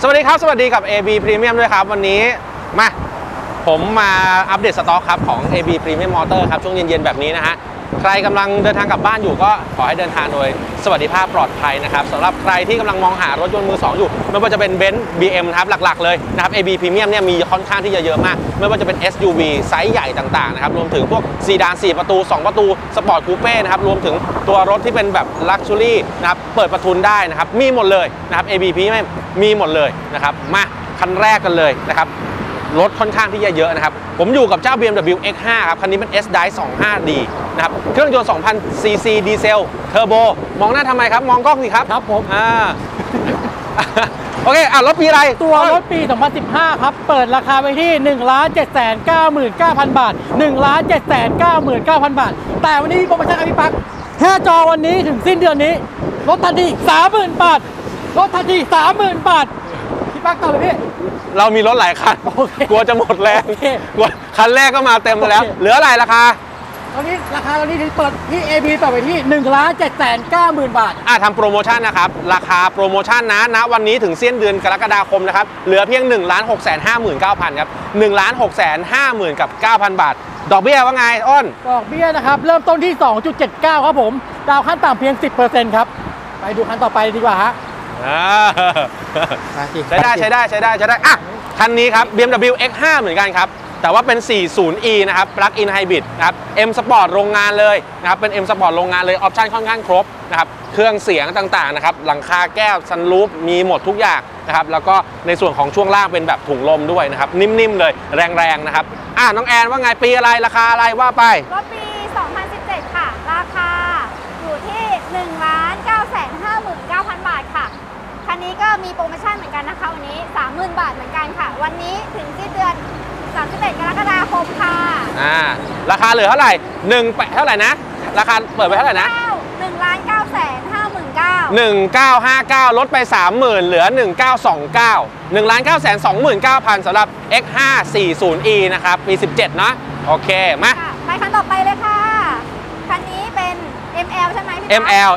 สวัสดีครับสวัสดีกับ AB Premium ด้วยครับวันนี้มาผมมาอัปเดตสต็อกครับของ AB Premium Motor ครับช่วงเย็นๆแบบนี้นะฮะใครกำลังเดินทางกลับบ้านอยู่ก็ขอให้เดินทางโดยสวัสดิภาพปลอดภัยนะครับสำหรับใครที่กำลังมองหารถยนต์มือ2อยู่ไม่ว่าจะเป็น Benz BM นะครับหลักๆเลยนะครับ AB Premium เนี่ยมีค่อนข้างที่จะเยอะมากไม่ว่าจะเป็น SUV ไซส์ใหญ่ต่างๆนะครับรวมถึงพวกซีดาน4ประตู2ประตูสปอร์ตคูเป้นะครับรวมถึงตัวรถที่เป็นแบบลักชัวรี่นะครับเปิดประทุนได้นะครับมีหมดเลยนะครับ AB Premium มีหมดเลยนะครับมาคันแรกกันเลยนะครับรถค่อนข้างที่จะเยอะนะครับผมอยู่กับเจ้า BMW X5 ครับคันนี้เป็น S Drive 25d นะครับเครื่องยนต์ 2,000 ซีซีดีเซลเทอร์โบมองหน้าทำไมครับมองกล้องสิครับครับผมโอเครถปีอะไรตัวรถปี2015ครับเปิดราคาไปที่ 1,799,000 บาท 1,799,000 บาทแต่วันนี้โปรโมชั่นอภิปักษ์แค่จอวันนี้ถึงสิ้นเดือนนี้ลดทันที 30,000 บาทลดทันที 30,000 บาทพี่ปักต่อเลยพี่เรามีรถหลายคันกลัวจะหมดแรงคันแรกก็มาเต็มแล้วเหลืออะไรราคาตอนนี้ราคาตอนนี้เปิดที่ AB ต่อไปที่ 1,790,000 บาททำโปรโมชั่นนะครับราคาโปรโมชั่นนะณวันนี้ถึงสิ้นเดือนกรกฎาคมนะครับเหลือเพียง 1,659,000 ครับ 1,659,000 บาทดอกเบี้ยว่าไงอ้นดอกเบี้ยนะครับเริ่มต้นที่ 2.79 ครับผมดาวขั้นต่ำเพียง 10% ครับไปดูคันต่อไปดีกว่าฮะใช้ได้ใช้ได้ใช้ได้ใช้ได้คันนี้ครับ BMW X5 เหมือนกันครับแต่ว่าเป็น 40e นะครับ Plug-in Hybrid นะครับ M Sport โรงงานเลยนะครับเป็น M Sport โรงงานเลยออปชั่นค่อนข้างครบนะครับเครื่องเสียงต่างๆนะครับหลังคาแก้วซันรูฟมีหมดทุกอย่างนะครับแล้วก็ในส่วนของช่วงล่างเป็นแบบถุงลมด้วยนะครับนิ่มๆเลยแรงๆนะครับน้องแอนว่าไงปีอะไรราคาอะไรว่าไปก็ปี2017ค่ะราคาอยู่ที่ 1,959,000 บาทค่ะคันนี้ก็มีโปรโมชั่นเหมือนกันนะคะวันนี้ 30,000 บาทเหมือนกันค่ะวันนี้ถึงสิ้นเดือน31 กรกฎาคมค่ะราคาเหลือเท่าไหร่1เท่าไหร่นะราคาเปิดไปเท่าไหร่นะ 1,959,000 ลดไป 30,000 เหลือ 1,929,000 1,929,000 สำหรับ X5 40e นะครับปี17เนาะโอเคมาไปคันต่อไปเลยค่ะคันนี้เป็น ML ใช่ไหม ML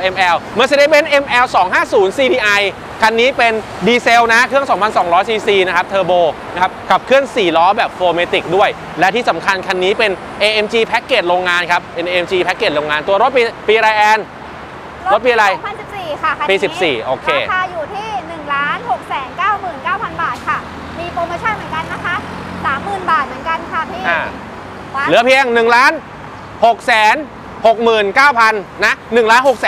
Mercedes-Benz ML 250 CDIคันนี้เป็นดีเซลนะเครื่อง 2,200 ซีซีนะครับเทอร์โบนะครับขับเคลื่อน4ล้อแบบโฟร์เมติกด้วยและที่สำคัญคันนี้เป็น AMG แพ็กเกจโรงงานครับเป็น AMG แพ็กเกจโรงงานตัวรถปีไรแอนรถปีอะไร2014ค่ะปี14โอเคราคาอยู่ที่ 1,699,000 บาทค่ะมีโปรโมชั่นเหมือนกันนะคะ 30,000 บาทเหมือนกันค่ะพี่เหลือเพียง 1,669,000 นะ 1,669,000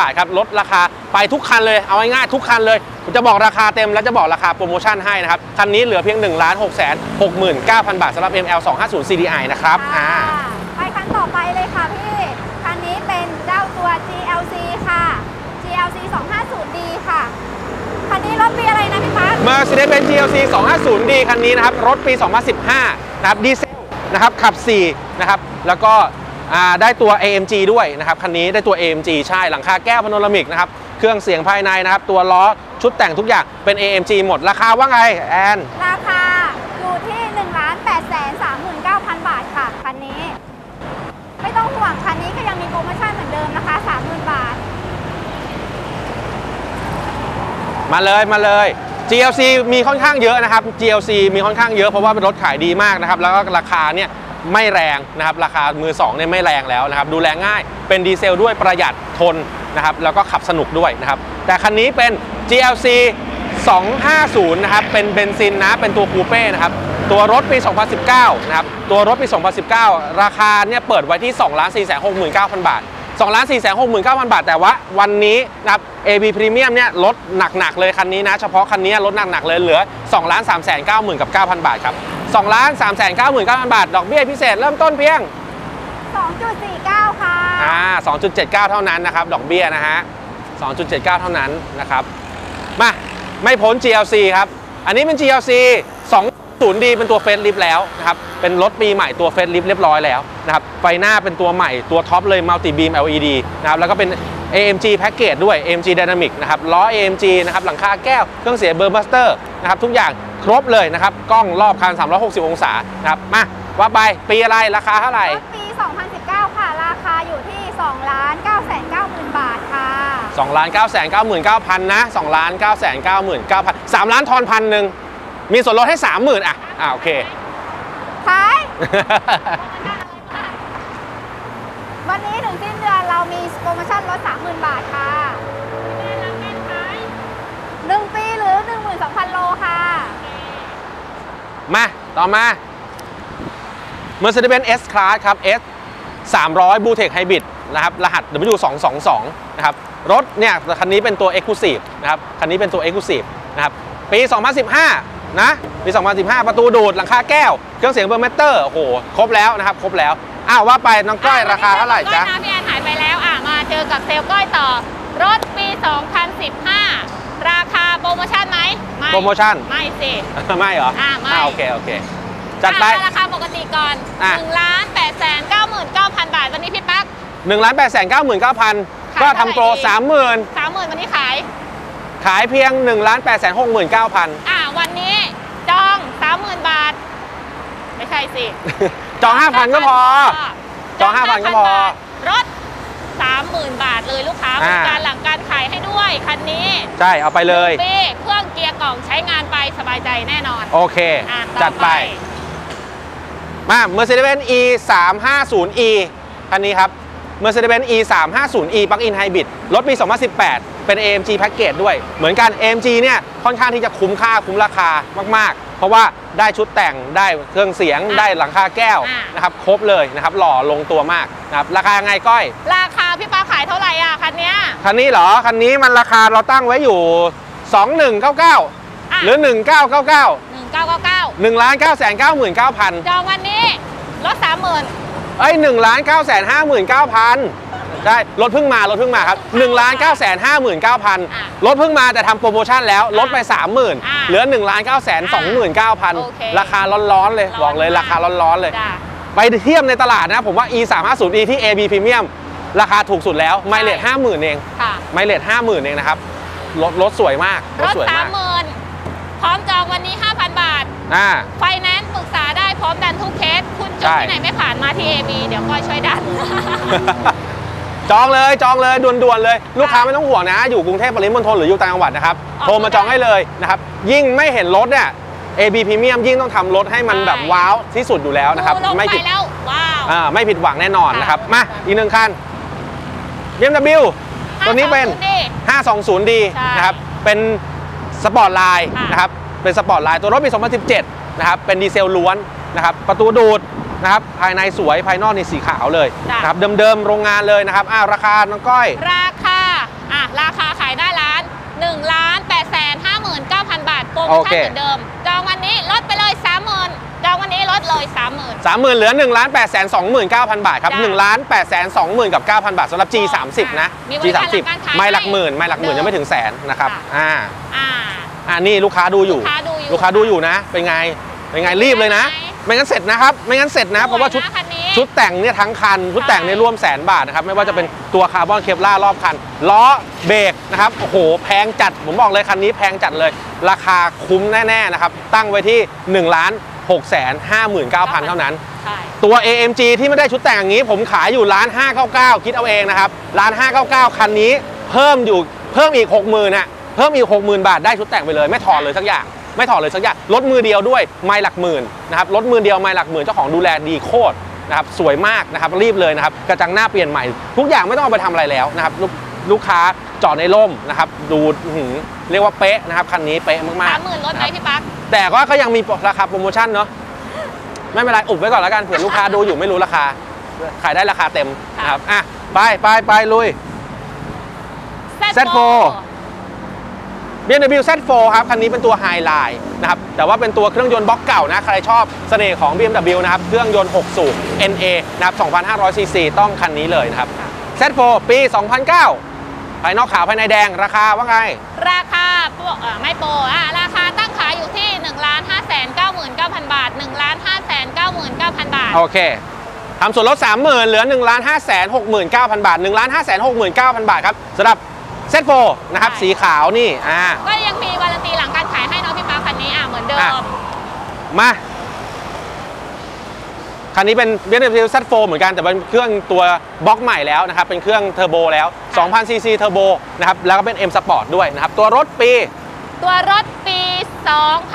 บาทครับลดราคาไปทุกคันเลยเอาง่ายๆทุกคันเลยผมจะบอกราคาเต็มและจะบอกราคาโปรโมชั่นให้นะครับคันนี้เหลือเพียง 1,669,000 บาทสำหรับ ML 250 CDI นะครับไปคันต่อไปเลยค่ะพี่คันนี้เป็นเจ้าตัว GLC ค่ะ GLC 250D ค่ะคันนี้รถปีอะไรนะพี่คะ Mercedes-Benz GLC 250D คันนี้นะครับรถปี 2015 นะครับดีเซลนะครับขับ4นะครับแล้วก็ได้ตัว AMG ด้วยนะครับคันนี้ได้ตัว AMG ใช่หลังคาแก้วพาโนรามิกนะครับเครื่องเสียงภายในนะครับตัวล้อชุดแต่งทุกอย่างเป็น AMG หมดราคาว่าไงแอนราคาอยู่ที่ 1,839,000 บาทค่ะคันนี้ไม่ต้องห่วงคันนี้ก็ยังมีโปรโมชั่นเหมือนเดิมนะคะ 30,000 บาทมาเลย GLC มีค่อนข้างเยอะนะครับ GLC มีค่อนข้างเยอะเพราะว่าเป็นรถขายดีมากนะครับแล้วก็ราคาเนี่ยไม่แรงนะครับราคามือ2เนี่ยไม่แรงแล้วนะครับดูแลง่ายเป็นดีเซลด้วยประหยัดทนนะครับแล้วก็ขับสนุกด้วยนะครับแต่คันนี้เป็น GLC 250นะครับเป็นเบนซินนะเป็นตัวคูเป้นะครับตัวรถปี2019นะครับตัวรถปี2019ราคาเนี่ยเปิดไว้ที่ 2,469,000 บาท 2,469,000 บาทแต่ว่าวันนี้นะครับ AB Premium เนี่ยลดหนักๆเลยคันนี้นะเฉพาะคันนี้ลดหนักๆเลยเหลือ 2,399,000 บาทครับ2,399,000 บาทดอกเบี้ยพิเศษเริ่มต้นเพียง 2.49 ค่ะ2.79 เท่านั้นนะครับดอกเบี้ยนะฮะ 2.79 เท่านั้นนะครับมาไม่พ้น GLC ครับอันนี้เป็น GLC 250D เป็นตัวเฟสลิฟแล้วนะครับเป็นรถปีใหม่ตัวเฟสลิฟเรียบร้อยแล้วนะครับไฟหน้าเป็นตัวใหม่ตัวท็อปเลยมัลติบีม LED นะครับแล้วก็เป็น AMG แพ็กเกจด้วย AMG Dynamic นะครับล้อ AMG นะครับหลังคาแก้วเครื่องเสียง Burmester นะครับทุกอย่างครบเลยนะครับกล้องรอบคัน360องศานะครับมาว่าไปปีอะไรราคาเท่าไหร่ปี2019ค่ะราคาอยู่ที่ 2,990,000 บาทค่ะ 2,999,000 นะ2,999,000 3,000,000 ทอน 1,000 มีส่วนลดให้ 30,000 อ่ะโอเคขาย วันนี้ถึงสิ้นเดือนเรามีโปรโมชั่นลด 30,000 บาทค่ะ1 ปีหรือ 12,000 โลค่ะมาต่อมา Mercedes-Benz S-Class ครับ S 300 Bluetech Hybrid นะครับรหัส W222 นะครับรถเนี่ยคันนี้เป็นตัว Exclusive นะครับคันนี้เป็นตัว Exclusive นะครับปี 2015 นะปี 2015 ประตูดูดหลังคาแก้วเครื่องเสียงเบอร์เมเตอร์โอ้โหครบแล้วนะครับครบแล้วอ้าวว่าไปน้องก้อยราคาเท่าไหร่จ๊ะก้อยนะพี่แอนหายไปแล้วมาเจอกับเซลก้อยต่อรถปี 2015 ราคาโปรโมชั่นไหมโปรโมชั่นไม่สิ ไม่เหรอไม่โอเคโอเคจัดไปราคาปกติก่อน 1,899,000 บาทวันนี้พี่ปั๊ก 1,899,000 ก็ทำโปร 30,000 วันนี้ขายเพียง 1,869,000 วันนี้จอง 30,000 บาทไม่ใช่สิ จอง 5,000 ก็พอจอง 5,000 ก็พอรถ 30,000 บาทเลยลูกค้าบริการหลังการขายให้ด้วยคันนี้ใช่เอาไปเลยเครื่องเกียร์กล่องใช้งานไปสบายใจแน่นอนโอเคจัดไปมา Mercedes-Benz E350e คันนี้ครับ Mercedes-Benz E350e Plug-in Hybrid รถปี 2018 เป็น AMG แพ็กเกจด้วยเหมือนกัน AMG เนี่ยค่อนข้างที่จะคุ้มค่าคุ้มราคามากๆเพราะว่าได้ชุดแต่งได้เครื่องเสียงได้หลังคาแก้วนะครับครบเลยนะครับหล่อลงตัวมากนะครับราคาไงก้อยราคาพี่ป้าขายเท่าไหร่คันนี้เหรอคันนี้มันราคาเราตั้งไว้อยู่ 2199 หรือ 19991,999,000 จองวันนี้ลด 30,000 เอ้ย 1,959,000 ได้รถเพิ่งมารถเพิ่งมาครับ 1,959,000 รถเพิ่งมาแต่ทำโปรโมชั่นแล้วลดไป 30,000 เหลือ 1,929,000 ราคาร้อนๆเลยบอกเลยราคาร้อนๆเลยไปเทียบในตลาดนะผมว่า E350E ที่ AB Premium ราคาถูกสุดแล้วไมล์เลท 50,000 เองไมล์เลท 50,000 เองนะครับรถสวยมากรถสวยมากพร้อมจองวันนี้ 5,000 บาทไฟแนนซ์ปรึกษาได้พร้อมดันทุกเคสคุณจองที่ไหนไม่ผ่านมาที่ AB เดี๋ยวก้อยช่วยดัน จองเลยด่วนๆเลยลูกค้าไม่ต้องห่วงนะอยู่กรุงเทพปริมณฑลหรืออยู่ต่างจังหวัดนะครับโทรมาจองให้เลยนะครับยิ่งไม่เห็นรถเนี่ย AB Premium ยิ่งต้องทำรถให้มันแบบว้าวที่สุดอยู่แล้วนะครับไม่ผิดแล้วว้าวไม่ผิดหวังแน่นอนนะครับมาอีกหนึ่งคัน BMW ตัวนี้เป็น 520D นะครับเป็นสปอร์ตไลน์นะครับเป็นสปอร์ตไลน์ตัวรถปี 2017 นะครับเป็นดีเซลล้วนนะครับประตูดูดนะครับภายในสวยภายนอกนี่สีขาวเลยนะครับเดิมๆโรงงานเลยนะครับราคาน้องก้อยราคาขายหน้าร้าน 1,859,000 บาทโปรโมชั่นเหมือนเดิมจองวันนี้ลดไปเลย 30,000 จองวันนี้ลดเลย 30,000 เหลือ 1,829,000 บาทครับ 1,829,000 บาทสำหรับ G30 นะ G30 ไม่หลักหมื่นยังไม่ถึงแสนนะครับนี่ลูกค้าดูอยู่นะเป็นไงรีบเลยนะไม่งั้นเสร็จนะครับเพราะว่าชุดแต่งเนี่ยทั้งคันชุดแต่งในร่วมแสนบาทนะครับไม่ว่าจะเป็นตัวคาร์บอนเคปลาร์รอบคันล้อเบรกนะครับโอ้โหแพงจัดผมบอกเลยคันนี้แพงจัดเลยราคาคุ้มแน่ๆนะครับตั้งไว้ที่ 1,659,000 เท่านั้นตัว AMG ที่ไม่ได้ชุดแต่งอย่างนี้ผมขายอยู่1,599,000คิดเอาเองนะครับ1,599,000คันนี้เพิ่มอีก 60,000 อ่ะเพิ่มอีก 60,000 บาทได้ชุดแต่งไปเลยไม่ถอดเลยสักอย่างรถมือเดียวด้วยไมล์หลักหมื่นนะครับรถมือเดียวไมล์หลักหมื่นเจ้าของดูแลดีโคตรนะครับสวยมากนะครับรีบเลยนะครับกระจังหน้าเปลี่ยนใหม่ทุกอย่างไม่ต้องเอาไปทำอะไรแล้วนะครับลูกค้าจอดในร่มนะครับดูเรียกว่าเป๊ะนะครับคันนี้เป๊ะมากๆ 30,000 ลดไหมพี่ปั๊กแต่ว่าก็ยังมีราคาโปรโมชั่นเนาะไม่เป็นไรอุบไว้ก่อนแล้วกันเผื่อลูกค้าดูอยู่ไม่รู้ราคาขายได้ราคาเต็มนะครับไปลุย Z4BMW Z4 ครับคันนี้เป็นตัวไฮไลน์นะครับแต่ว่าเป็นตัวเครื่องยนต์บล็อกเก่านะใครชอบเสน่ห์ของ BMW นะครับเครื่องยนต์6สูบ NA นะครับ 2,500 ซีซีต้องคันนี้เลยนะครับ Z4 ปี 2009 ภายนอกขาวภายในแดงราคาว่าไงราคาไม่โปรราคาตั้งขายอยู่ที่ 1,599,000 บาท 1,599,000 บาทโอเคทำส่วนลด 30,000 เหลือ 1,569,000 บาท 1,569,000 บาทครับสำหรับZ4 นะครับสีขาวนี่ก็ยังมีวารันตีหลังการขายให้น้องพี่ป้าคันนี้เหมือนเดิมมาคันนี้เป็นBMW Z4เหมือนกันแต่เป็นเครื่องตัวบล็อกใหม่แล้วนะครับเป็นเครื่องเทอร์โบแล้ว 2,000 ซีซีเทอร์โบนะครับแล้วก็เป็น M Sport ด้วยนะครับตัวรถปี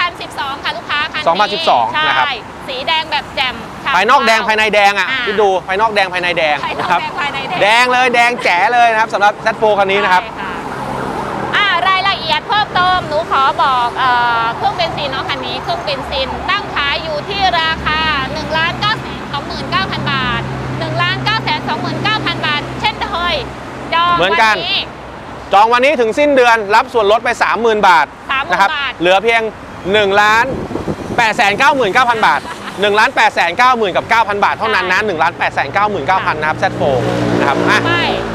2012ค่ะลูกค้าคันนี้2012นะครับสีแดงแบบแจ่มภายนอกแดงภายในแดงอ่ะที่ดูภายนอกแดงภายในแดงนะครับแดงเลยแดงแจ๋เลยนะครับสำหรับ Z4 คันนี้นะครับรายละเอียดเพิ่มเติมหนูขอบอกเครื่องเบนซินเนาะคันนี้เครื่องเบนซินตั้งขายอยู่ที่ราคา 1,929,000 บาท 1,929,000 บาทเช่นเคยจองวันนี้จองวันนี้ถึงสิ้นเดือนรับส่วนลดไป 30,000 บาทนะครับเหลือเพียง 1,899,000 บาท 1,899,000 บาทเท่านั้นนะ 1,899,000 นะครับ Z4 นะครับ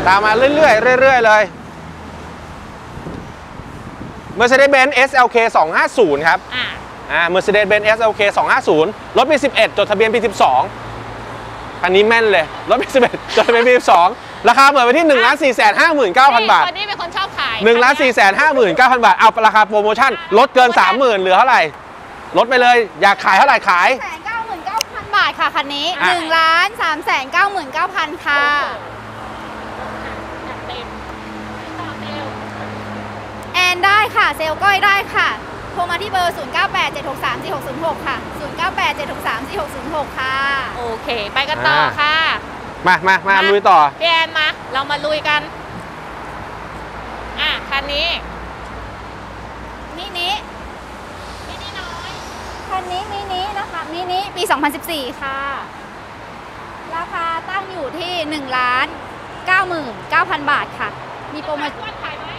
ตามมาเรื่อยๆเลยMercedes-Benz SLK 250ครับMercedes-Benz SLK 250รถปี11จดทะเบียนปี12อันนี้แม่นเลยรถปี11จดทะเบียนปี12ราคาเปิดไปที่ 1,459,000 บาทนี่เป็นคนชอบขาย 1,459,000 บาทเอาราคาโปรโมชั่นลดเกิน 30,000 เหลือเท่าไหร่ลดไปเลยอยากขายเท่าไหร่ขาย 1,99,000 บาทค่ะคันนี้ 1,399,000 ค่ะได้ค่ะเซลก้อยได้ค่ะโทรมาที่เบอร์ 098-763-4606 ค่ะ 098-763-4606 ค่ะโอเคไปกันต่อค่ะมาลุยต่อพี่แอนมาเรามาลุยกันคันนี้มินิน้อยคันนี้มินินะคะมินิปี2014ค่ะราคาตั้งอยู่ที่ 1,99,000 บาทค่ะมีโปรโมชั่นขายไหม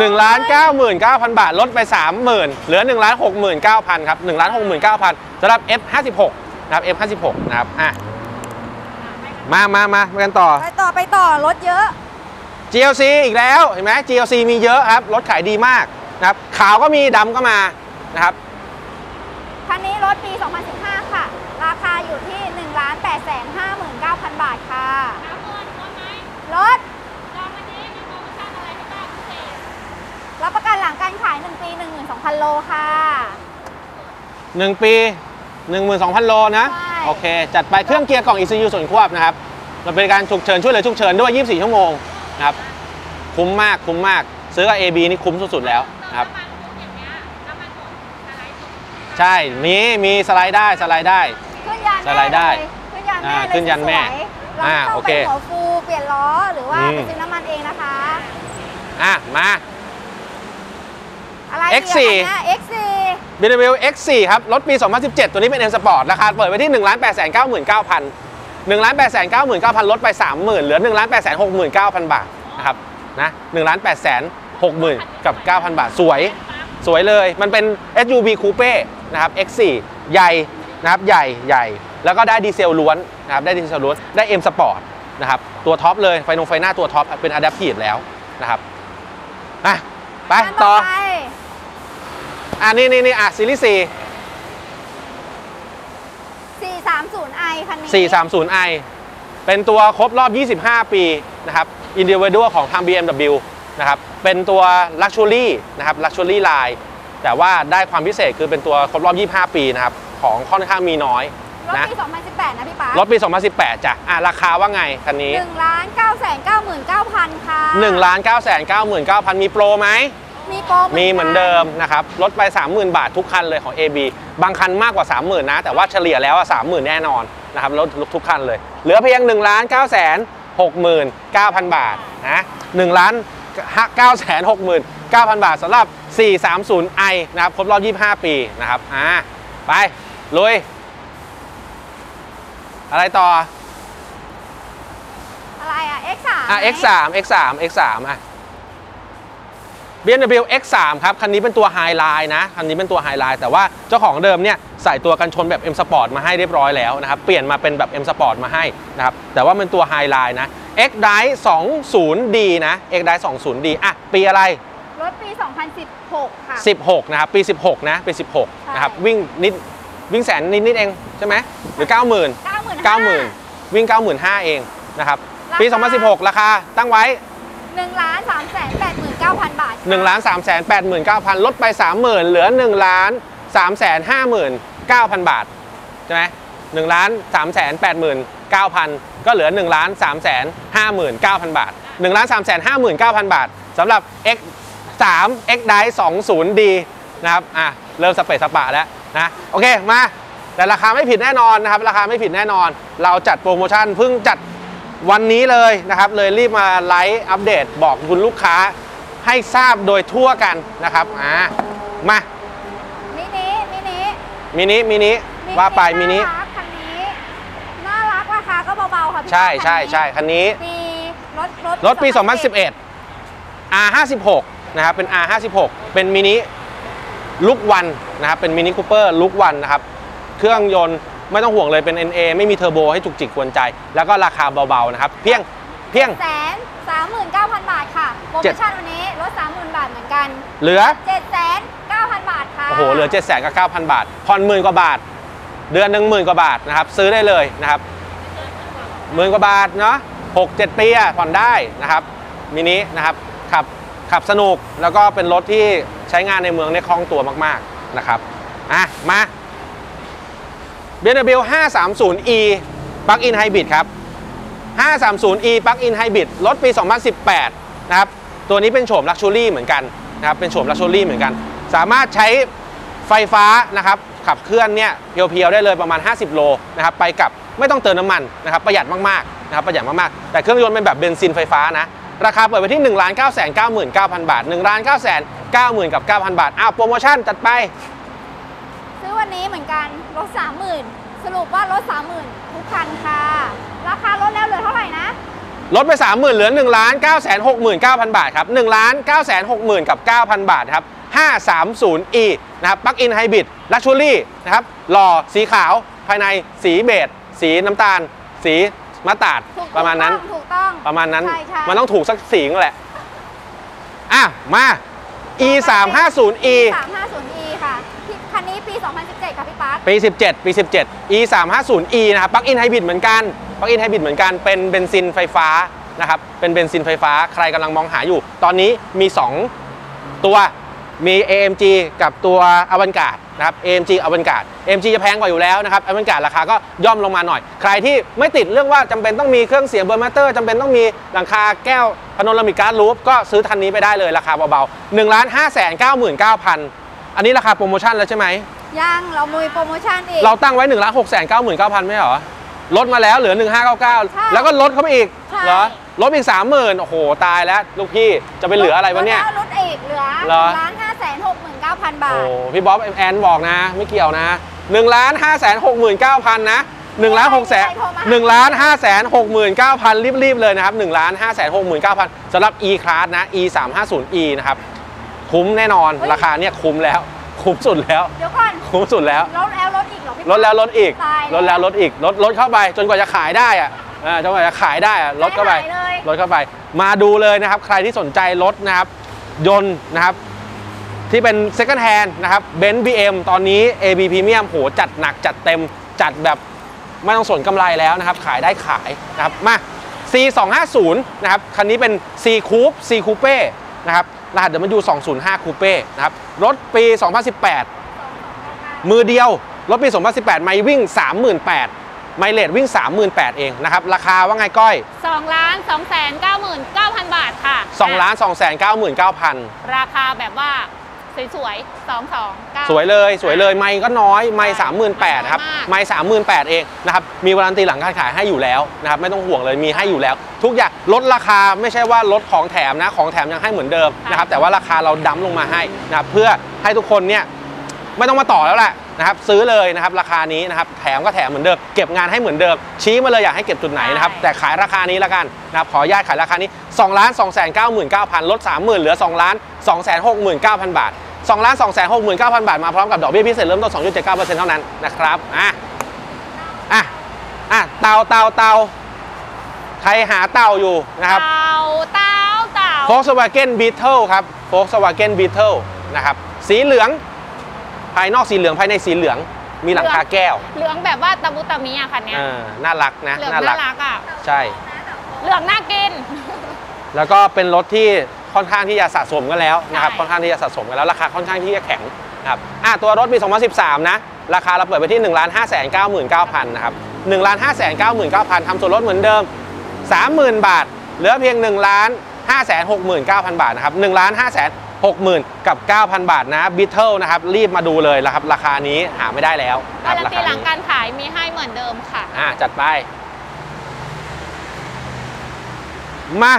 1,99,000 บาทลดไป 30,000 เหลือ 1,69,000 ครับ 1,69,000 สำหรับ F56 นะครับ F56 นะครับมากันต่อไปต่อรถเยอะ GLC อีกแล้วเห็นไหม GLC มีเยอะครับรถขายดีมากนะครับขาวก็มีดำก็มานะครับคันนี้รถปี2015ค่ะราคาอยู่ที่ 1,859,000 บาทค่ะรถรับประกันหลังการขาย1 ปี 12,000 โลค่ะ1 ปี 12,000 โลนะโอเคจัดไปเครื่องเกียร์กล่อง ECU ส่วนควบนะครับมันเป็นการฉุกเฉินช่วยเหลือฉุกเฉินด้วย24 ชั่วโมงนะครับคุ้มมากซื้อกับ AB นี่คุ้มสุดๆแล้วครับใช่มีสไลด์ได้ขึ้นยันแม่โอเคหัวฟูเปลี่ยนล้อหรือว่าไปซื้อน้ำมันเองนะคะมาX4 BMW X4 ครับรถปี2017ตัวนี้เป็น M Sport ราคาเปิดไว้ที่ 1,899,000 1,899,000 ลดไป 30,000 เหลือ 1,869,000 บาทนะครับนะ 1,869,000 บาทสวยเลยมันเป็น SUV Coupe นะครับ X4 ใหญ่นะครับใหญ่แล้วก็ได้ดีเซลล้วนนะครับได้ M Sport นะครับตัวท็อปเลยไฟหน้าตัวท็อปเป็น Adaptive แล้วนะครับไปต่อนี่ซีรีส์ 430i คันนี้ 430i เป็นตัวครบรอบ25 ปีนะครับอินดิวิวดัลของทาง BMW นะครับเป็นตัว Luxury นะครับ Luxury Line แต่ว่าได้ความพิเศษคือเป็นตัวครบรอบ25 ปีนะครับของค่อนข้างมีน้อยรถปี2018นะพี่ป๋ารถปี2018จ้ะราคาว่าไงคันนี้ 1,999,000 ค่ะ 1,999,000 มีโปรไหมมีเหมือนเดิมนะครับลดไป 30,000 บาททุกคันเลยของ AB บางคันมากกว่า 30,000 นะแต่ว่าเฉลี่ยแล้ว 30,000 แน่นอนนะครับลดทุกคันเลยเหลือเพียง 1,969,000 บาทนะ1,969,000 บาทสำหรับ 430i นะครับครบรอบ25 ปีนะครับไปลุยอะไรต่ออะไรX3 X3 BMW X3 ครับคันนี้เป็นตัวไฮไลน์นะคันนี้เป็นตัวไฮไลน์แต่ว่าเจ้าของเดิมเนี่ยใส่ตัวกันชนแบบ M Sport มาให้เรียบร้อยแล้วนะครับเปลี่ยนมาเป็นแบบ M Sport มาให้นะครับแต่ว่าเป็นตัวไฮไลน์นะ XDrive 20d นะ XDrive 20d ปีอะไรรถปี2016ค่ะ16นะครับปี16นะปี16นะครับวิ่งแสนนิดเองใช่ไหมหรือ 90,000 วิ่ง 95,000 เองนะครับปี2016ราคาตั้งไว้ 1,389,000 บาท 1,389,000 ลดไป 30,000 เหลือ 1,359,000 บาทใช่ไหม 1,389,000 ก็เหลือ 1,359,000 บาท 1,359,000 บาทสำหรับ X3 XDrive 20d นะครับเริ่มสเปซสปะแล้วนะโอเคมาแต่ราคาไม่ผิดแน่นอนนะครับราคาไม่ผิดแน่นอนเราจัดโปรโมชั่นเพิ่งจัดวันนี้เลยนะครับเลยรีบมาไลฟ์อัปเดตบอกคุณลูกค้าให้ทราบโดยทั่วกันนะครับมามินิว่าไปมินิคันนี้น่ารักราคาก็เบาๆค่ะพี่ใช่คันนี้ปีรถปี2011 R56 นะครับเป็น R56 เป็นมินิลุกวันนะครับเป็นมินิคูเปอร์ลุกวันนะครับเครื่องยนต์ไม่ต้องห่วงเลยเป็น NA ไม่มีเทอร์โบให้จุกจิกกวนใจแล้วก็ราคาเบาๆนะครับเพียง739,000 บาทค่ะโปรโมชั่นวันนี้ลด 30,000 บาทเหมือนกันเหลือ 7,900,000 บาทค่ะโอ้โหเหลือ 7,900,000 บาทผ่อน10,000 กว่าบาทเดือนนึง10,000 กว่าบาทนะครับซื้อได้เลยนะครับ10,000 กว่าบาทเนาะ 6-7 ปีผ่อนได้นะครับมินินะครับขับสนุกแล้วก็เป็นรถที่ใช้งานในเมืองได้คล่องตัวมากๆนะครับมา BMW 530e Plug-in Hybrid ครับ 530e Plug-in Hybrid รถปี 2018 นะครับตัวนี้เป็นโฉม Luxury เหมือนกันนะครับเป็นโฉม Luxury เหมือนกันสามารถใช้ไฟฟ้านะครับขับเคลื่อนเนี่ยเพียวๆได้เลยประมาณ50 โลนะครับไปกับไม่ต้องเติมน้ำมันนะครับประหยัดมากๆนะครับประหยัดมากๆแต่เครื่องยนต์เป็นแบบเบนซินไฟฟ้านะราคาเปิดไปที่ 1,999,000 บาท 1,999,000 บาทโปรโมชั่นจัดไปซื้อวันนี้เหมือนกันลด 30,000 สรุปว่าลด 30,000 ทุกคันค่ะราคาลดแล้วเหลือเท่าไหร่นะลดไป 30,000 เหลือ 1,969,000 บาทครับ 1,969,000 บาทครับ 530e นะครับ Plug-in Hybrid Luxury นะครับหล่อสีขาวภายในสีเบจสีน้ำตาลสีมาตาดประมาณนั้นถูกต้องประมาณนั้นมันต้องถูกสักสีก็แหละมา E350e 350e ค่ะคันนี้ปี2017ค่ะพี่ปั๊กปี17ปี17 E350e นะครับปลั๊กอินไฮบริดเหมือนกันปลั๊กอินไฮบริดเหมือนกันเป็นเบนซินไฟฟ้านะครับเป็นเบนซินไฟฟ้าใครกำลังมองหาอยู่ตอนนี้มี2 ตัวมี AMG กับตัวอวันการ์ดนะครับ AMG อวันการ์ด AMG จะแพงกว่าอยู่แล้วนะครับอวันการ์ดราคาก็ย่อมลงมาหน่อยใครที่ไม่ติดเรื่องว่าจำเป็นต้องมีเครื่องเสียงเบอร์มาเตอร์จำเป็นต้องมีหลังคาแก้วพานอรามิกการ์ดรูฟก็ซื้อทันนี้ไปได้เลยราคาเบาๆ 1,599,000 อันนี้ราคาโปรโมชั่นแล้วใช่ไหมยังเรามีโปรโมชั่นอีกเราตั้งไว้ 1,699,000 ไม่หรอลดมาแล้วเหลือ 1,599,000 แล้วก็ลดเข้าไปอีกเหรอลดอีก 30,000 โอ้โหตายแล้วลูกพี่จะไปเหลืออะไรวะเนี่ยลดอีกเหลือ 1,569,000 บาทโอ้พี่บ๊อบแอนบอกนะไม่เกี่ยวนะ 1,569,000 นะ 1,569,000 รีบๆเลยนะครับ 1,569,000 สำหรับ E Class นะ E350e นะครับคุ้มแน่นอนราคาเนี่ยคุ้มแล้วคุ้มสุดแล้วเดี๋ยวก่อนคุ้มสุดแล้วลดแล้วลดอีกลดเข้าไปจนกว่าจะขายได้จนกว่าจะขายได้ลดเข้าไปมาดูเลยนะครับใครที่สนใจรถนะครับยนต์นะครับที่เป็น second hand นะครับ Benz BM ตอนนี้ AB Premium โหจัดหนักจัดเต็มจัดแบบไม่ต้องสนกำไรแล้วนะครับขายได้ขายนะครับมา C250 นะครับคันนี้เป็น C Coupe C Coupe นะครับรหัส W205 Coupe นะครับรถปี 2018 มือเดียวรถปี 2018 ไมล์วิ่ง 38,000 ไมล์เลทวิ่ง 38,000 เองนะครับราคาว่าไงก้อย 2,299,000 บาทค่ะ 2,299,000 ราคาแบบว่าสวยๆ229สวยเลยสวยเลยไมค์ก็น้อยไมค์ 38,000 ครับไมค์ 38,000 เองนะครับมีวารันตีหลังการขายให้อยู่แล้วนะครับไม่ต้องห่วงเลยมีให้อยู่แล้วทุกอย่างลดราคาไม่ใช่ว่าลดของแถมนะของแถมยังให้เหมือนเดิมนะครับแต่ว่าราคาเราดั้มลงมาให้นะครับเพื่อให้ทุกคนเนี่ยไม่ต้องมาต่อแล้วแหละนะครับซื้อเลยนะครับราคานี้นะครับแถมก็แถมเหมือนเดิมเก็บงานให้เหมือนเดิมชี้มาเลยอยากให้เก็บจุดไหนนะครับแต่ขายราคานี้ละกันนะครับขออนุญาตขายราคานี้ 2,299,000 ลด 30,000 เหลือ 2,269,000 บาท 2,269,000 บาทมาพร้อมกับดอกเบี้ยพิเศษเริ่มต้น 2.79% เท่านั้นนะครับเตาใครหาเตาอยู่นะครับเตา Volkswagen Beetle ครับ Volkswagen Beetle นะครับสีเหลืองภายนอกสีเหลืองภายในสีเหลืองมีหลังคาแก้วเหลืองแบบว่าตะมุตะมิอ่ะคันนี้น่ารักนะน่ารักอ่ะใช่เหลืองน่ากินแล้วก็เป็นรถที่ค่อนข้างที่จะสะสมกันแล้วนะครับค่อนข้างที่จะสะสมกันแล้วราคาค่อนข้างที่จะแข็งครับตัวรถปี 2013 นะ ราคาเราเปิดไปที่ 1,599,000 นะครับ 1,599,000 ทำส่วนลดเหมือนเดิม 30,000 บาทเหลือเพียง 1,569,000 บาทนะครับ 1,569,000 บาทนะ Beetle นะครับรีบมาดูเลยนะครับราคานี้หาไม่ได้แล้วการันตีหลังการขายมีให้เหมือนเดิมค่ะจัดไปมา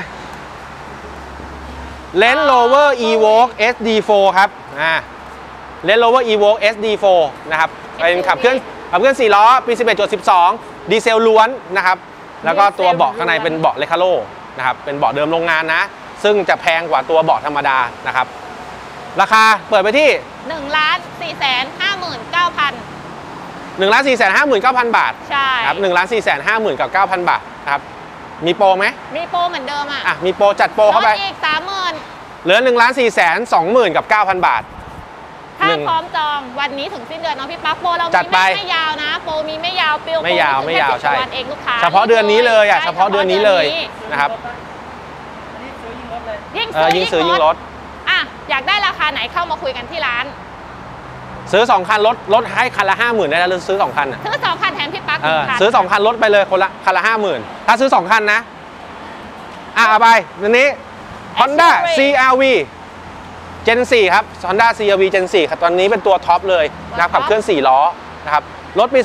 Range Rover Evoque SD4 ครับRange Rover Evoque SD4 นะครับเป็นขับเคลื่อน4ล้อปี 11.12 ดีเซลล้วนนะครับแล้วก็ตัวเบาะข้างในเป็นเบาะเลคาโร่นะครับเป็นเบาะเดิมโรงงานนะซึ่งจะแพงกว่าตัวเบาะธรรมดานะครับราคาเปิดไปที่ 1,459,000 บาทใช่ครับ 1,459,000 บาทครับมีโปรไหมมีโปรเหมือนเดิมอ่ะมีโปรจัดโปรเข้าไปอีก 30,000 เหลือ 1,420,000 บาทถ้าพร้อมจองวันนี้ถึงสิ้นเดือนเนาะพี่ปั๊กโปรเรามีไม่ยาวนะโปรมีไม่ยาวเปรี้ยวไม่ยาวไม่ยาวใช่วันเองลูกค้าเฉพาะเดือนนี้เลยอ่ะเฉพาะเดือนนี้เลยนะครับยิ่งซื้อยิ่งลดอยากได้ราคาไหนเข้ามาคุยกันที่ร้านซื้อ2คันลดให้คันละ 50,000 ได้แล้วซื้อ2คันซื้อ2คันแทนพี่ปั๊ก1,000ซื้อ2คันลดไปเลยคนละคันละ 50,000 ถ้าซื้อ2คันนะเอาไปอันนี้ Honda CRV Gen4 ครับ Honda CRV Gen4 ครับตอนนี้เป็นตัวท็อปเลยนะครับขับเคลื่อน4ล้อนะครับรถปี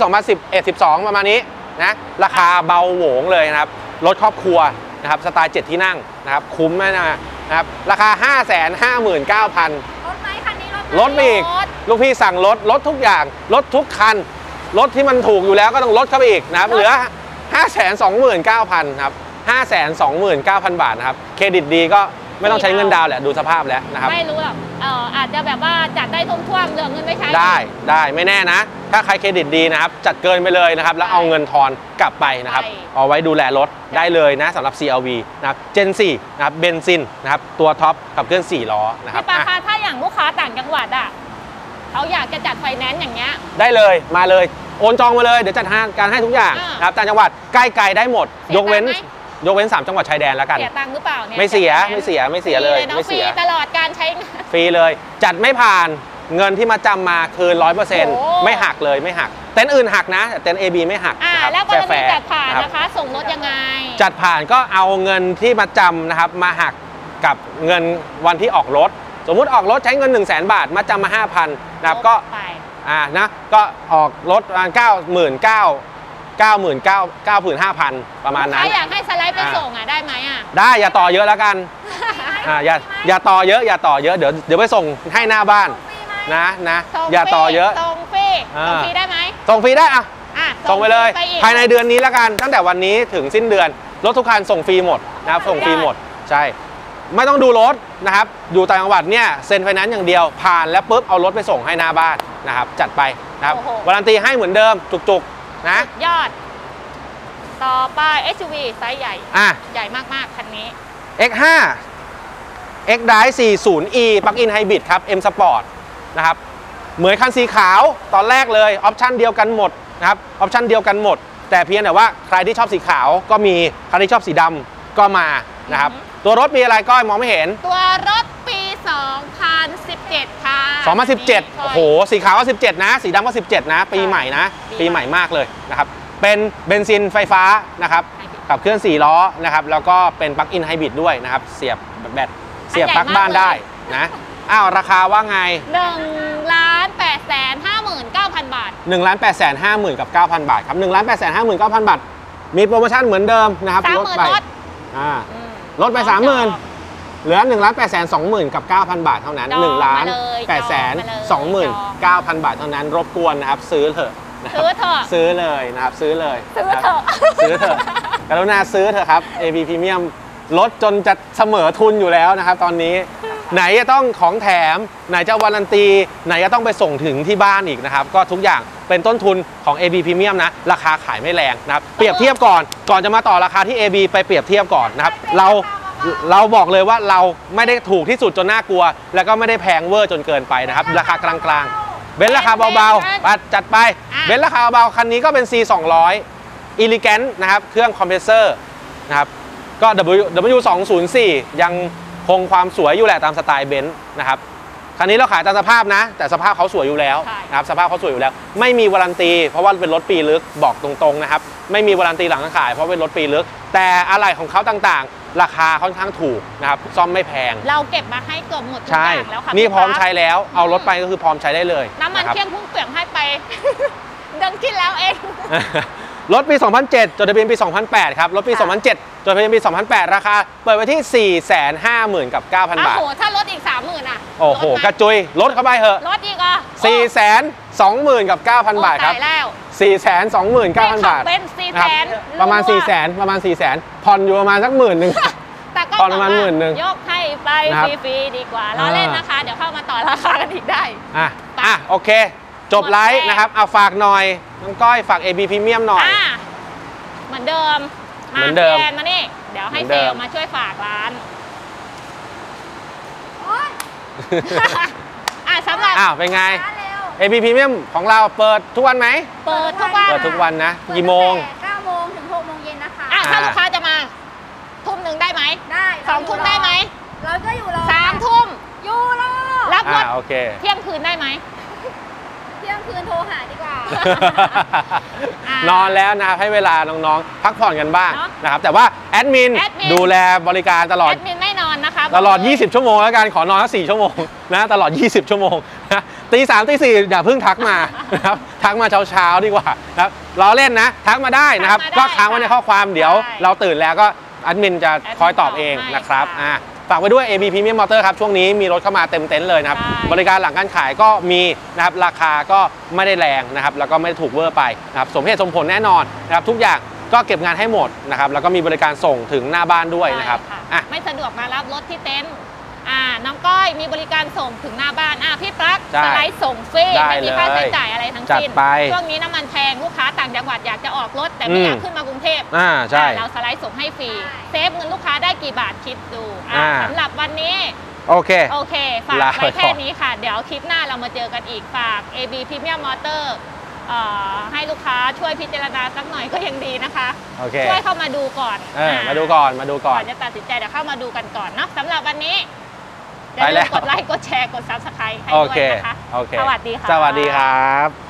2011-12 ประมาณนี้นะราคาเบาโหวงเลยนะครับรถครอบครัวนะครับสไตล์7ที่นั่งนะครับคุ้มแน่นะครับราคา 559,000 รถไหมคันนี้รถอีกลูกพี่สั่งรถทุกอย่างรถทุกคันรถที่มันถูกอยู่แล้วก็ต้องลดเข้าไปอีกนะครับเหลือ 529,000 ครับ 529,000 บาทนะครับเครดิตดีก็ไม่ต้องใช้เงินดาวแหละดูสภาพแล้วนะครับไม่รู้หรอกอาจจะแบบว่าจัดได้ท่วมๆเหลือเงินไม่ใช้ได้ไม่แน่นะถ้าใครเครดิตดีนะครับจัดเกินไปเลยนะครับแล้วเอาเงินทอนกลับไปนะครับเอาไว้ดูแลรถได้เลยนะสำหรับ CRV นะครับ Gen4 นะครับเบนซินนะครับตัวท็อปขับเคลื่อน4ล้อนะครับพี่ปาคะถ้าอย่างลูกค้าต่างจังหวัดเขาอยากจะจัดไฟแนนซ์อย่างเงี้ยได้เลยมาเลยโอนจองมาเลยเดี๋ยวจัดการให้ทุกอย่างนะครับต่างจังหวัดใกล้ไกลได้หมดยกเว้น3จังหวัดชายแดนแล้วกันเสียตังค์หรือเปล่าเนี่ยไม่เสียเลยไม่เสียตลอดการใช้ฟรีเลยจัดไม่ผ่านเงินที่มาจำมาคืน 100% ไม่หักเลยไม่หักเต็นท์อื่นหักนะเต็นท์ AB ไม่หักนะครับแล้วก็จัดผ่านนะคะส่งรถยังไงจัดผ่านก็เอาเงินที่มาจำนะครับมาหักกับเงินวันที่ออกรถสมมุติออกรถใช้เงิน 100,000 บาทมาจำมา 5,000 นะครับก็ก็ออกรถ99,500 ประมาณนั้นถ้าอยากให้สไลด์ไปส่งได้ไหมได้อย่าต่อเยอะแล้วกันอย่าต่อเยอะเดี๋ยวไปส่งให้หน้าบ้านนะอย่าต่อเยอะส่งฟรีได้ไหมส่งฟรีได้ส่งไปเลยภายในเดือนนี้แล้วกันตั้งแต่วันนี้ถึงสิ้นเดือนรถทุกคันส่งฟรีหมดนะครับส่งฟรีหมดใช่ไม่ต้องดูรถนะครับอยู่ต่างจังหวัดเนี่ยเซ็นไฟแนนซ์อย่างเดียวผ่านแล้วปุ๊บเอารถไปส่งให้หน้าบ้านนะครับจัดไปนะครับวารันตีให้เหมือนเดิมจุกนะยอดต่อไป SUV ไซส์ใหญ่ใหญ่มากๆคันนี้ X5 XDrive 40e Plug-in Hybrid ครับ M Sport นะครับเหมือนคันสีขาวตอนแรกเลยออปชั่นเดียวกันหมดนะครับออปชั่นเดียวกันหมดแต่เพียงแต่ว่าใครที่ชอบสีขาวก็มีใครที่ชอบสีดำก็มานะครับตัวรถมีอะไรก็มองไม่เห็นตัวรถปี 2017 ค่ะ 2017 โอ้โหสีขาวก็17นะสีดำก็17นะปีใหม่นะปีใหม่มากเลยนะครับเป็นเบนซินไฟฟ้านะครับขับเคลื่อน4ล้อนะครับแล้วก็เป็นปลั๊กอินไฮบริดด้วยนะครับเสียบแบตเสียบปลั๊กบ้านได้นะราคาว่าไง 1,859,000 บาท 1,859,000 บาทครับ 1,859,000 บาทมีโปรโมชั่นเหมือนเดิมนะครับลดไปลดไป 30,000เหลือ 1,829,000 บาทเท่านั้น 1,829,000 บาทเท่านั้นรบกวนนะครับซื้อเถอะซื้อเลยนะครับซื้อเลยซื้อเถอะกรุณาซื้อเถอะครับ AB Premium ลดจนจะเสมอทุนอยู่แล้วนะครับตอนนี้ไหนจะต้องของแถมไหนจะวารันตีไหนจะต้องไปส่งถึงที่บ้านอีกนะครับก็ทุกอย่างเป็นต้นทุนของ AB Premium นะราคาขายไม่แรงนะครับเปรียบเทียบก่อนจะมาต่อราคาที่ AB ไปเปรียบเทียบก่อนนะครับเราบอกเลยว่าเราไม่ได้ถูกที่สุดจนน่ากลัวแล้วก็ไม่ได้แพงเวอร์จนเกินไปนะครับราคากลางๆเบนซ์ราคาเบาๆจัดไปเบนซ์ราคาเบาคันนี้ก็เป็น C200 Elegant นะครับเครื่องคอมเพรสเซอร์นะครับก็ W204 ยังคงความสวยอยู่แหละตามสไตล์เบนซ์นะครับ คันนี้เราขายตามสภาพนะแต่สภาพเขาสวยอยู่แล้วนะครับสภาพเขาสวยอยู่แล้วไม่มีวารันตีเพราะว่าเป็นรถปีลึกบอกตรงๆนะครับไม่มีวารันตีหลังขายเพราะเป็นรถปีลึกแต่อะไหล่ของเขาต่างๆราคาค่อนข้างถูกนะครับซ่อมไม่แพงเราเก็บมาให้เกือบหมดทุกอย่างแล้วค่ะนี่พร้อมใช้แล้วเอารถไปก็คือพร้อมใช้ได้เลยน้ำมันเที่ยงพุ่งเปลี่ยนให้ไปเดินกินแล้วเองรถปี2007จดทะเบียนปี2008ครับรถปี2007จดทะเบียนปี2008ราคาเปิดไว้ที่ 450,000 กับ 9,000 บาทโอ้โหถ้ารถอีก 30,000 อ่ะโอ้โหกระจุยรถเข้าไปเหอะรถอีกอ่ะ 420,000 กับ 9,000 บาทครับ 429,000 บาทเป็น 400,000 ประมาณ 400,000 ประมาณ 400,000 ผ่อนอยู่ประมาณสัก 10,000 แต่ก็ประมาณ 10,000 ยกให้ไปฟรีๆดีกว่าล้อเล่นนะคะเดี๋ยวเข้ามาต่อราคากันอีกได้อ่ะโอเคจบไลฟ์นะครับเอาฝากหน่อยน้องก้อยฝาก AB Premium หน่อยเหมือนเดิมมาเดินมานี่เดี๋ยวให้เซลมาช่วยฝากร้านสำหรับเป็นไง AB Premium ของเราเปิดทุกวันไหมเปิดทุกวันเปิดทุกวันนะกี่โมง9โมงถึง6โมงเย็นนะคะถ้าลูกค้าจะมาทุ่มหนึ่งได้ไหมได้2ทุ่มได้ไหมเราจะอยู่รอ3ทุ่มอยู่รอรับรถเที่ยงคืนได้ไหมคืนโทรหาดีกว่านอนแล้วนะครับให้เวลาน้องๆพักผ่อนกันบ้างนะครับแต่ว่าแอดมินดูแลบริการตลอดแอดมินไม่นอนนะคะตลอด20ชั่วโมงแล้วกันขอนอนสัก4ชั่วโมงนะตลอด20ชั่วโมงนะตี3ตี4อย่าเพิ่งทักมานะครับทักมาเช้าๆดีกว่านะครับรอเล่นนะทักมาได้นะครับก็ค้างไว้ในข้อความเดี๋ยวเราตื่นแล้วก็แอดมินจะคอยตอบเองนะครับฝากไว้ด้วย AB Premium Motor ครับช่วงนี้มีรถเข้ามาเต็มเต็นท์เลยนะครับบริการหลังการขายก็มีนะครับราคาก็ไม่ได้แรงนะครับแล้วก็ไม่ถูกเวอร์ไปนะครับสมเหตุสมผลแน่นอนนะครับทุกอย่างก็เก็บงานให้หมดนะครับแล้วก็มีบริการส่งถึงหน้าบ้านด้วยนะครับไม่สะดวกมารับรถที่เต็นท์น้องก้อยมีบริการส่งถึงหน้าบ้านพี่ปลั๊กสไลด์ส่งฟรีไม่มีค่าใช้จ่ายอะไรทั้งสิ้นช่วงนี้น้ำมันแพงลูกค้าต่างจังหวัดอยากจะออกรถแต่ไม่อยากขึ้นมากรุงเทพเราสไลด์ส่งให้ฟรีเซฟเงินลูกค้าได้กี่บาทคิดดูสำหรับวันนี้โอเคฝากไว้แค่นี้ค่ะเดี๋ยวคลิปหน้าเรามาเจอกันอีกฝาก AB Premium Motor ให้ลูกค้าช่วยพิจารณาสักหน่อยก็ยังดีนะคะช่วยเข้ามาดูก่อนมาดูก่อนจะตัดสินใจเดี๋ยวเข้ามาดูกันก่อนเนาะสำหรับวันนี้กดไลค์กดแชร์กด Subscribe ให้ด้วยนะคะสวัสดีค่ะสวัสดีครับ